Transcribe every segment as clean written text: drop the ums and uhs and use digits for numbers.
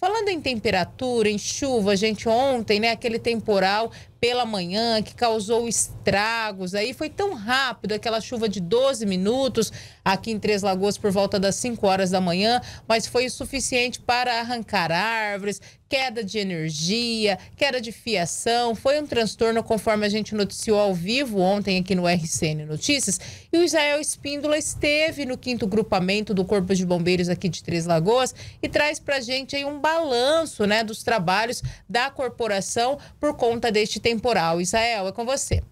Falando em temperatura, em chuva, gente, ontem, né, aquele temporal pela manhã que causou estragos aí, foi tão rápido, aquela chuva de 12 minutos aqui em Três Lagoas por volta das 5 horas da manhã, mas foi o suficiente para arrancar árvores, queda de energia, queda de fiação, foi um transtorno conforme a gente noticiou ao vivo ontem aqui no RCN Notícias, e o Israel Espíndola esteve no 5º grupamento do Corpo de Bombeiros aqui de Três Lagoas e traz pra gente aí um balanço, né, dos trabalhos da corporação por conta deste temporal. Israel, é com você.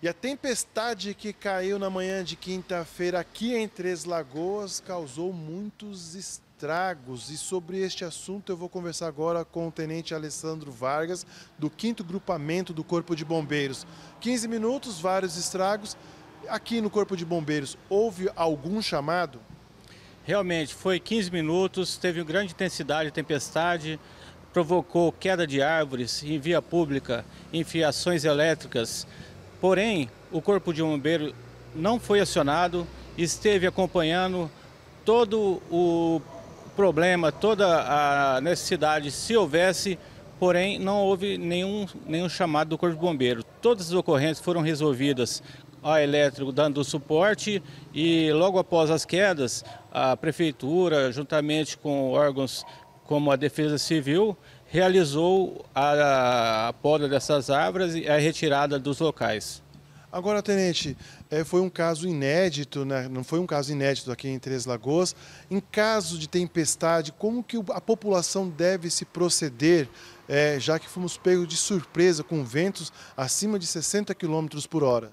E a tempestade que caiu na manhã de quinta-feira aqui em Três Lagoas causou muitos estragos. E sobre este assunto eu vou conversar agora com o tenente Alessandro Vargas, do 5º grupamento do Corpo de Bombeiros. 15 minutos, vários estragos. Aqui no Corpo de Bombeiros, houve algum chamado? Realmente, foi 15 minutos, teve uma grande intensidade, tempestade, provocou queda de árvores em via pública, em fiações elétricas. Porém, o Corpo de Bombeiro não foi acionado, esteve acompanhando todo o problema, toda a necessidade, se houvesse, porém não houve nenhum chamado do Corpo de Bombeiro. Todas as ocorrências foram resolvidas. A Elétrico dando suporte e logo após as quedas, a Prefeitura, juntamente com órgãos como a Defesa Civil, realizou a poda dessas árvores e a retirada dos locais. Agora, tenente, foi um caso inédito, né? Não foi um caso inédito aqui em Três Lagoas. Em caso de tempestade, como que a população deve se proceder, já que fomos pegos de surpresa com ventos acima de 60 km por hora?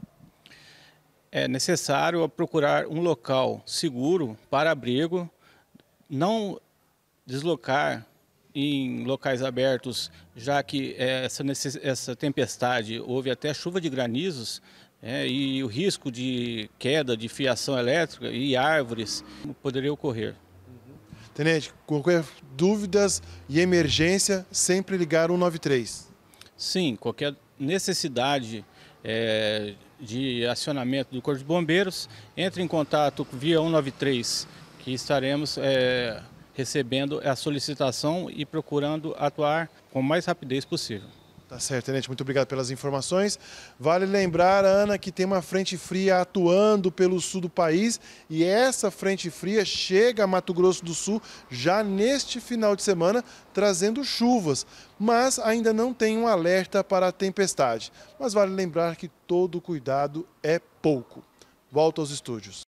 É necessário procurar um local seguro para abrigo, não deslocar em locais abertos, já que essa tempestade houve até chuva de granizos, e o risco de queda de fiação elétrica e árvores poderia ocorrer. Tenente, qualquer dúvidas e emergência, sempre ligar 193. Sim, qualquer necessidade de acionamento do Corpo de Bombeiros, entre em contato via 193, que estaremos recebendo a solicitação e procurando atuar com mais rapidez possível. Tá certo, tenente. Muito obrigado pelas informações. Vale lembrar, Ana, que tem uma frente fria atuando pelo sul do país e essa frente fria chega a Mato Grosso do Sul já neste final de semana, trazendo chuvas, mas ainda não tem um alerta para a tempestade. Mas vale lembrar que todo cuidado é pouco. Volto aos estúdios.